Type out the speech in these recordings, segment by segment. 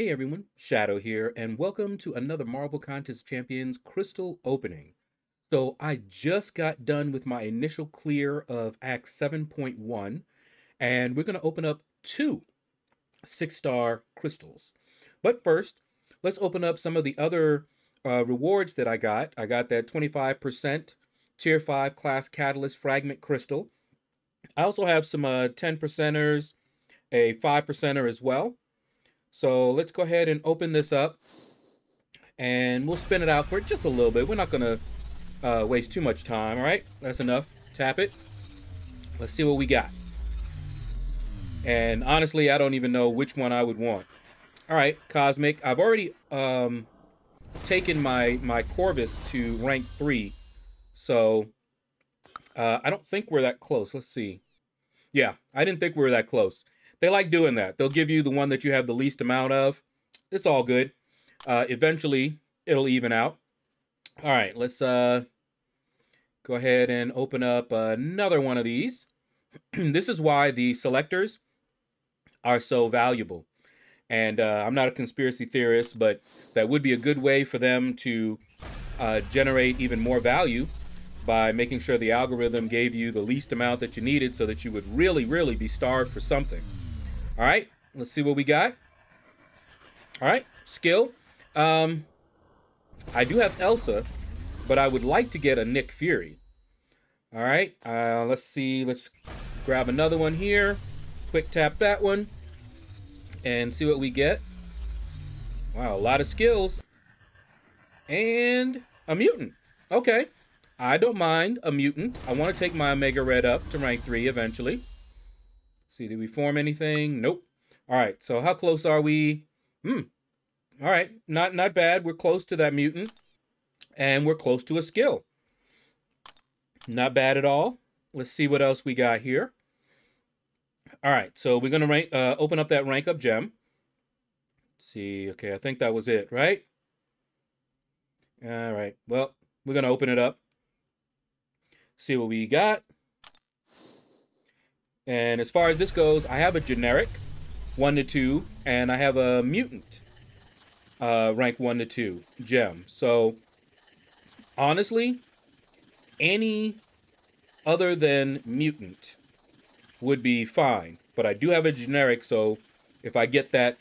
Hey everyone, Shadow here, and welcome to another Marvel Contest of Champions Crystal Opening. So I just got done with my initial clear of Act 7.1, and we're going to open up two 6-star crystals. But first, let's open up some of the other rewards that I got. I got that 25% Tier 5 Class Catalyst Fragment Crystal. I also have some 10%ers, a 5%er as well. So let's go ahead and open this up, and we'll spin it out for just a little bit. We're not going to waste too much time, all right? That's enough. Tap it. Let's see what we got. And honestly, I don't even know which one I would want. All right, Cosmic. I've already taken my Corvus to rank 3, so I don't think we're that close. Let's see. Yeah, I didn't think we were that close. They like doing that. They'll give you the one that you have the least amount of. It's all good. Eventually, it'll even out. All right, let's go ahead and open up another one of these. This is why the selectors are so valuable. And I'm not a conspiracy theorist, but that would be a good way for them to generate even more value by making sure the algorithm gave you the least amount that you needed so that you would really, really be starved for something. All right, let's see what we got. All right, skill. I do have Elsa, but I would like to get a Nick Fury. All right, let's see. Let's grab another one here. Quick tap that one and see what we get. Wow, a lot of skills. And a mutant. Okay, I don't mind a mutant. I want to take my Omega Red up to rank 3 eventually. See, did we form anything? Nope. All right, so how close are we? All right, not bad. We're close to that mutant, and we're close to a skill. Not bad at all. Let's see what else we got here. All right, so we're going to rank, open up that rank up gem. Let's see, okay, I think that was it, right? All right, well, we're going to open it up, see what we got. And as far as this goes, I have a generic 1 to 2, and I have a mutant rank 1 to 2 gem. So honestly, any other than mutant would be fine. But I do have a generic, so if I get that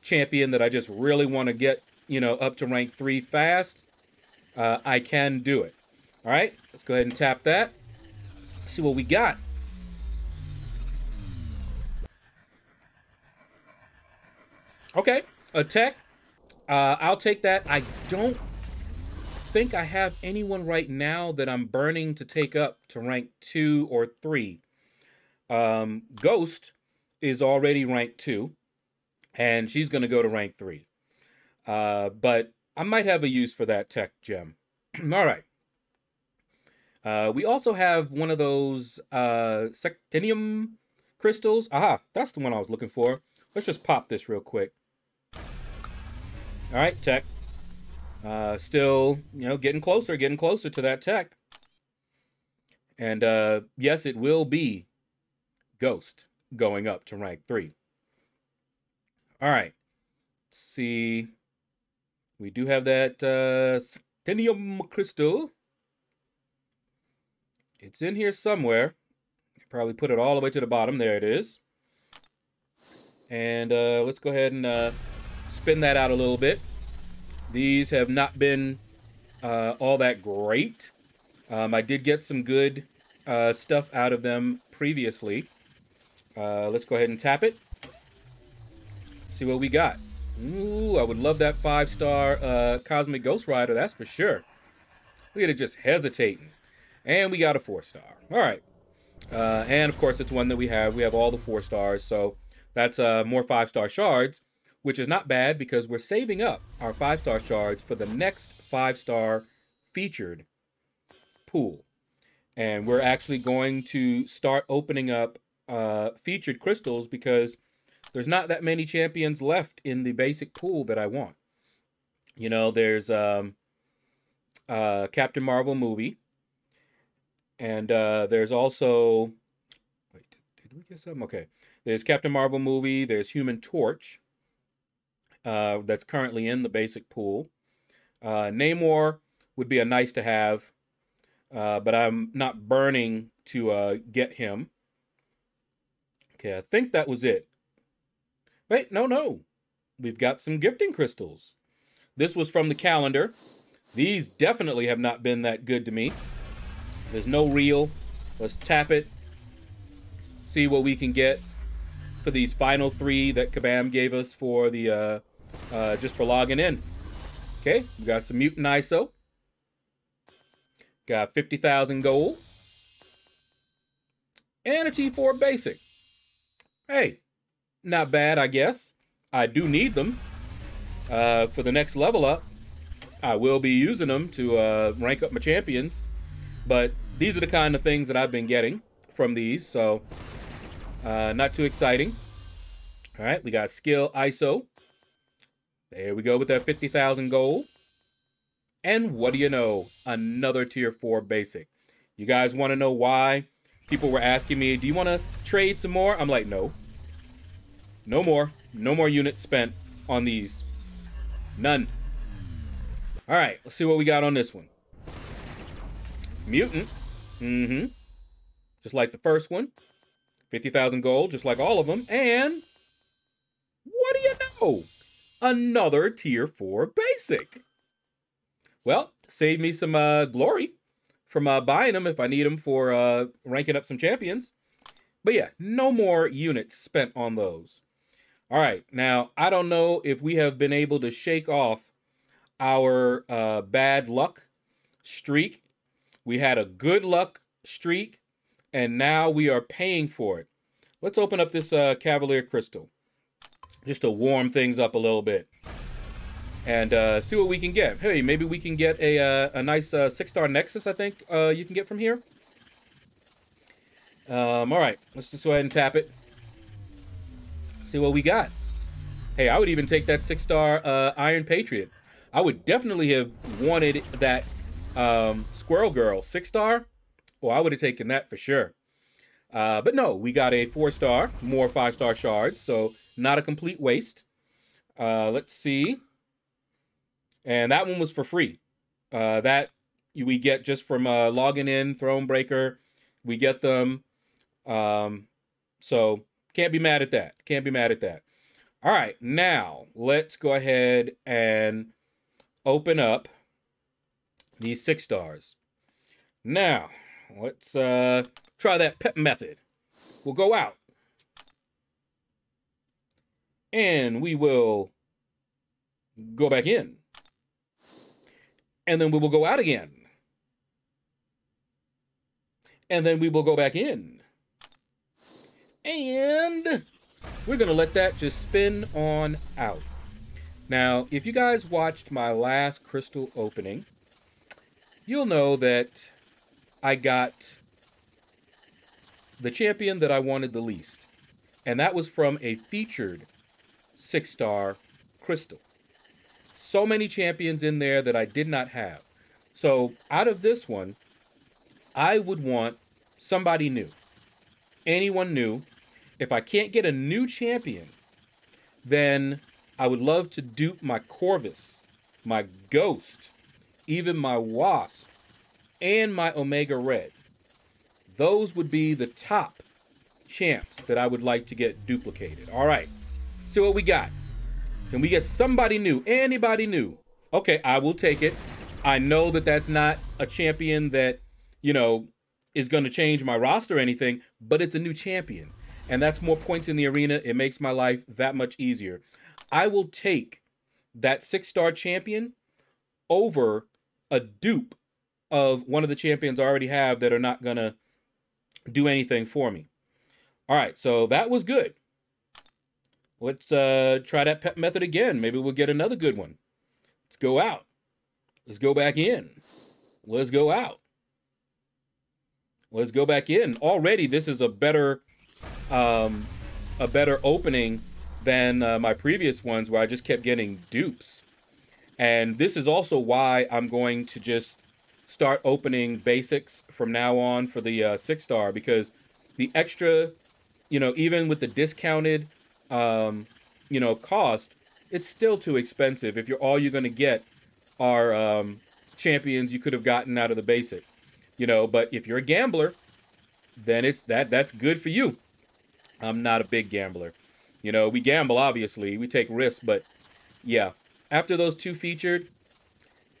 champion that I just really want to get, you know, up to rank 3 fast, I can do it. All right, let's go ahead and tap that. See what we got. Okay, a tech. I'll take that. I don't think I have anyone right now that I'm burning to take up to rank 2 or 3. Ghost is already rank 2, and she's going to go to rank 3. But I might have a use for that tech gem. All right. We also have one of those sectinium crystals. Aha, that's the one I was looking for. Let's just pop this real quick. All right, tech. Still, you know, getting closer to that tech. And yes, it will be Ghost going up to rank 3. All right. Let's see. We do have that Stenium Crystal. It's in here somewhere. Probably put it all the way to the bottom. There it is. And let's go ahead and spin that out a little bit. These have not been all that great. I did get some good stuff out of them previously. Let's go ahead and tap it. See what we got. Ooh, I would love that 5-star Cosmic Ghost Rider, that's for sure. Look at it just hesitating. And we got a 4-star. All right. And, of course, it's one that we have. We have all the 4 stars, so that's more 5-star shards, which is not bad because we're saving up our 5-star shards for the next 5-star featured pool. And we're actually going to start opening up featured crystals because there's not that many champions left in the basic pool that I want. You know, there's Captain Marvel movie. And there's also, wait, did we get something? Okay. There's Captain Marvel movie. There's Human Torch. that's currently in the basic pool. Namor would be a nice to have, but I'm not burning to get him. Okay, I think that was it. Wait, no. We've got some gifting crystals. This was from the calendar. These definitely have not been that good to me. There's no reel. Let's tap it. See what we can get for these final three that Kabam gave us for the just for logging in. Okay, we got some mutant ISO. Got 50,000 gold. And a T4 basic. Hey, not bad, I guess. I do need them for the next level up. I will be using them to rank up my champions. But these are the kind of things that I've been getting from these, so not too exciting. All right, we got skill ISO. There we go with that 50,000 gold. And what do you know? Another tier 4 basic. You guys want to know why? People were asking me, do you want to trade some more? I'm like, no. No more. No more units spent on these. None. All right, let's see what we got on this one. Mutant. Mm-hmm. Just like the first one. 50,000 gold, just like all of them. And what do you know? Another tier 4 basic. Well, save me some glory from buying them if I need them for ranking up some champions. But yeah, no more units spent on those. All right, now I don't know if we have been able to shake off our bad luck streak. We had a good luck streak, and now we are paying for it. Let's open up this Cavalier Crystal, just to warm things up a little bit, and see what we can get. Hey, maybe we can get a nice 6-star Nexus, I think you can get from here. All right, let's just go ahead and tap it. See what we got. Hey, I would even take that 6-star Iron Patriot. I would definitely have wanted that Squirrel Girl 6-star. Well, I would have taken that for sure. But no, we got a 4-star, more 5-star shards, so not a complete waste. Let's see. And that one was for free. That we get just from logging in, Thronebreaker. We get them. So can't be mad at that. Can't be mad at that. All right, now let's go ahead and open up these 6-stars. Now, let's try that pep method. We'll go out. And we will go back in. And then we will go out again. And then we will go back in. And we're going to let that just spin on out. Now, if you guys watched my last crystal opening, you'll know that I got the champion that I wanted the least. And that was from a featured 6-star crystal. So many champions in there that I did not have. So out of this one, I would want somebody new. Anyone new. If I can't get a new champion, then I would love to dupe my Corvus, my Ghost, even my Wasp, and my Omega Red. Those would be the top champs that I would like to get duplicated. All right. See what we got. Can we get somebody new? Anybody new? Okay, I will take it. I know that that's not a champion that, you know, is going to change my roster or anything, but it's a new champion. And that's more points in the arena. It makes my life that much easier. I will take that 6-star champion over a dupe of one of the champions I already have that are not going to do anything for me. All right, so that was good. Let's try that pep method again. Maybe we'll get another good one. Let's go out. Let's go back in. Let's go out. Let's go back in. Already, this is a better opening than my previous ones where I just kept getting dupes. And this is also why I'm going to just start opening basics from now on for the 6-star, because the extra, you know, even with the discounted cost, it's still too expensive if all you're going to get are champions you could have gotten out of the basic, you know. But if you're a gambler, then it's that's good for you. I'm not a big gambler, you know. We gamble, obviously, we take risks, but yeah, after those two featured,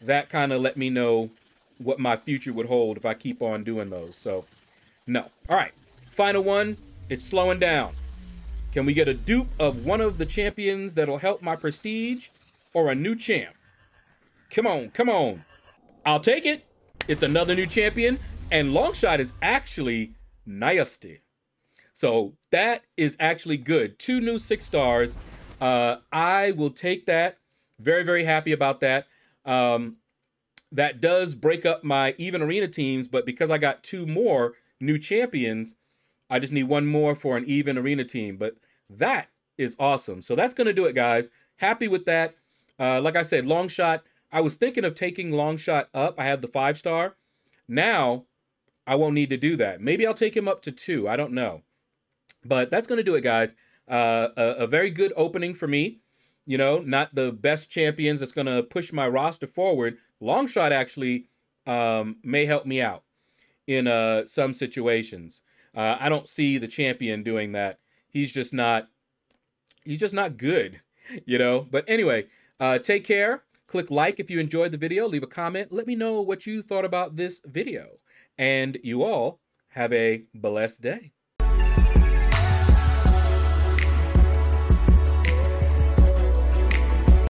that kind of let me know what my future would hold if I keep on doing those. So no. All right, final one. It's slowing down. Can we get a dupe of one of the champions that'll help my prestige or a new champ? Come on, come on. I'll take it. It's another new champion, and Longshot is actually nasty. So that is actually good. Two new 6 stars. I will take that. Very, very happy about that. That does break up my even arena teams, but because I got 2 more new champions, I just need 1 more for an even arena team, but that is awesome. So that's going to do it, guys. Happy with that. Like I said, Longshot, I was thinking of taking Longshot up. I have the 5-star. Now, I won't need to do that. Maybe I'll take him up to 2. I don't know. But that's going to do it, guys. A very good opening for me. You know, not the best champions that's going to push my roster forward. Longshot actually may help me out in some situations. I don't see the champion doing that. He's just not good, you know. But anyway, take care. Click like if you enjoyed the video. Leave a comment. Let me know what you thought about this video. And you all have a blessed day.